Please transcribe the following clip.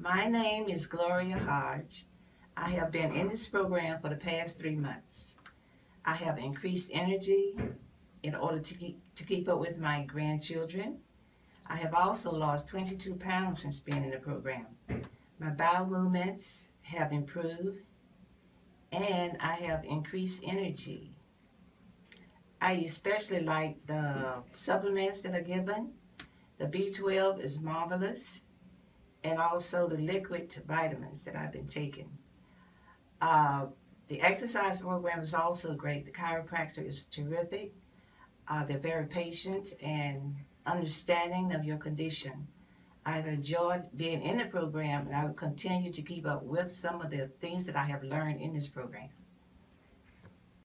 My name is Gloria Hodge. I have been in this program for the past 3 months. I have increased energy in order to keep up with my grandchildren. I have also lost 22 pounds since being in the program. My bowel movements have improved and I have increased energy. I especially like the supplements that are given. The B12 is marvelous, and also the liquid vitamins that I've been taking. The exercise program is also great. The chiropractor is terrific. They're very patient and understanding of your condition. I've enjoyed being in the program, and I will continue to keep up with some of the things that I have learned in this program.